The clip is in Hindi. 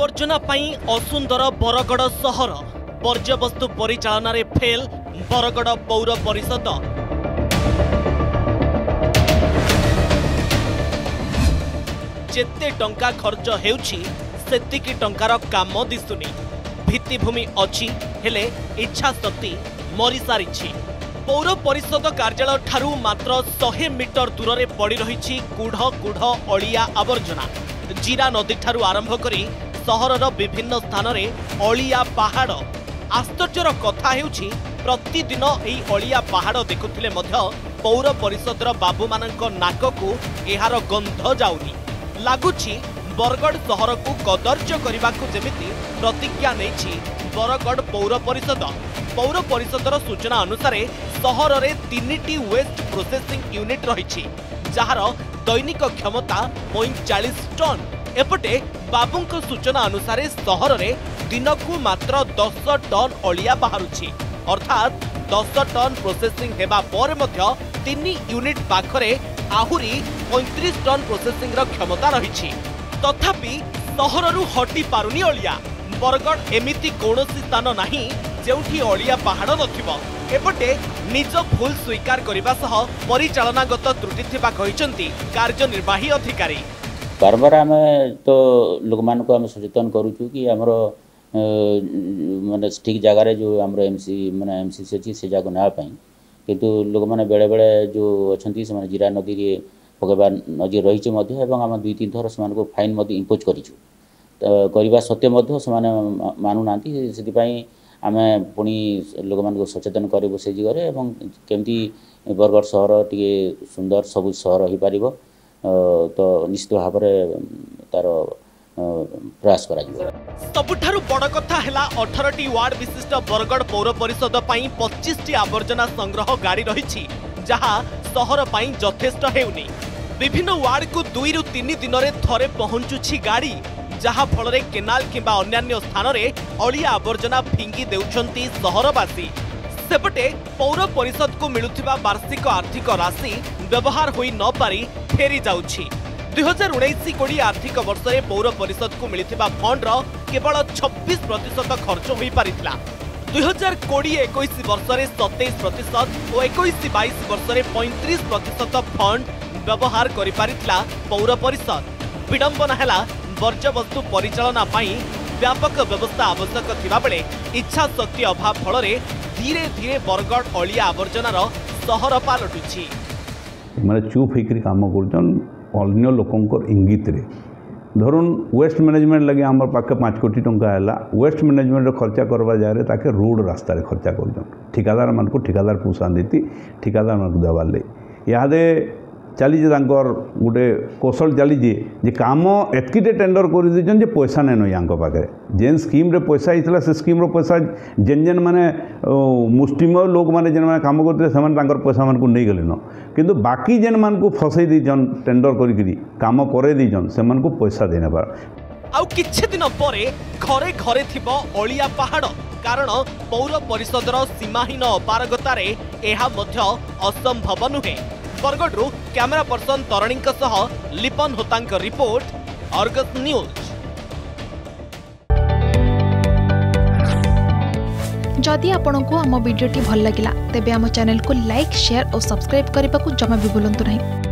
आवर्जना असुंदर बरगड़ सहर बर्ज्यवस्तु परिचालन में फेल बरगड़ पौर परिषद। जेते टंका खर्च हेउछि सेतिकी टंकार काम दिसुनी। भित्तिभूमि अछि हेले इच्छा शक्ति मरी सारिछि। पौर परिषद कार्यालय ठारू मात्र 100 मीटर दूर में पड़ रही कूढ़ कूढ़ अलिया आवर्जना। जीरा नदी ठारू आरंभ करी सहरर विभिन्न स्थान में अलिया पहाड़। आश्चर्यर कथा हेउछि प्रतिदिन एही अलिया पहाड़ देखुथिले मध्य पौर परिषदर बाबू मानक नाक को यार गंध जाउनी। लागुछि बरगड़ सहर को कदर्ज करबाकू जेमिति प्रतिज्ञा नेछि बरगड़ पौर परिषद। पौर परिषदर सूचना अनुसार सहर में 3टी वेस्ट प्रोसेसिंग यूनिट रही जार दैनिक क्षमता 45 टन। एपटे बाबू सूचना अनुसार सहर में दिनकू मात्र 10 टन अलिया बाहरुछि। अर्थात 10 टन प्रोसेसिंग हेबा पर मध्य 3 यूनिट पाखरे आहुरी 35 टन प्रोसेसिंग क्षमता रही। तथापि सहरु हटी पारुनी अलिया। बरगड़ एमिति कौनसी स्थान नहीं जेउठी अलिया पहाड़ नथिबो। एपटे निज भूल स्वीकार करबा सह परिचालनागत त्रुटि थिबा कहिसंती कार्यनिर्वाही अधिकारी। बार बार आम तो लोक मान को सचेतन करूचु कि हमरो माने ठीक जगार जो हमरो एमसी माने एमसीसी अछि से जाको ना पाई, किंतु लोक माने बेले बेले जो अछंती से माने जीरा नदी रे पगबा नजर रही छ मध्ये एवं हम 2-3 थर समान को फाइन मध्ये इंपोज करिछु करबा सत्य मध्ये समान मानु नांती। सेति पई आमे पुणी लोक मान सचेतन करूँ से दिगरे एवं केमती बरगड़ सहर टे सुंदर सबुज सहर हो पार तो निश्चित भाव तार प्रयास करा सबुठारु बड़ कथा है। 18 वार्ड विशिष्ट बरगड़ पौर परिषद 25 आवर्जना संग्रह गाड़ी रही जहाँ सहर पर जथेष्ट हेउनी। विभिन्न वार्ड को 2-3 दिन में थरे पहुंचुछि गाड़ी जहाँ फल केनाल किंबा अन्यान्य स्थान में अलिया आवर्जना फिंगी देउछंती सहरवासी। सेपटे पौर परिषद को मिलुथिबा वार्षिक आर्थिक राशि व्यवहार होई न पारी फेरी जाउछि। 2019-20 आर्थिक वर्ष में पौर परिषद को मिलुथिबा फंडर केवल 26% खर्च होई पारिथिला। 2020-21 वर्ष में 27% और 21-22 वर्ष में 35% फंड व्यवहार करि पारिथिला पौर परिषद। विडंबना हैला बर्ज्यवस्तु परिचालना व्यापक व्यवस्था आवश्यक थिबा बेले इच्छा शक्ति अभाव फल धीरे धीरे बरगड़ अलिया आवर्जनार सहर पालटुछि। माने चुप होकर काम करछन अन्य लोकंकर इंगित रे। धरुन वेस्ट मैनेजमेंट लगे हमर पाखे 5 कोटी टंका हैला वेस्ट मैनेजमेंट रे खर्चा करबा जारे ताके रोड रास्ता रे खर्चा करछन। ठिकादार मानकु ठिकादार पोसान देती ठिकादार मानकु देवार ले यादे चलीजे गोटे कौशल चलीजे जे काम एतकीटे टेंडर कर दे पैसा नहीं नई यहाँ पाखे जेन स्कीम रे पैसा होता से स्कीम रो पैसा जेन जेन माने मुस्लिम लोक माने जेन माने काम करते से पैसा मानक नहीं गलेन, किंतु बाकी जेन मानक फसई देछन टेंडर करी काम करे देछन से मानक पैसा देना पार। आउ किछि दिन परे घरे घरे थिबो अलिया पहाड़ कारण पौर परिषदर सीमाहीन अपारगतार एहा मध्य असंभव नुहे। बरगढ़ कैमरा पर्सन तरणीं सह लिपन होतांक रिपोर्ट अर्गस न्यूज। जदि आपंक आम भिडी भल लगा तेब आम चैनल को लाइक, शेयर और सब्सक्राइब करने को जमा भी भूलु नहीं।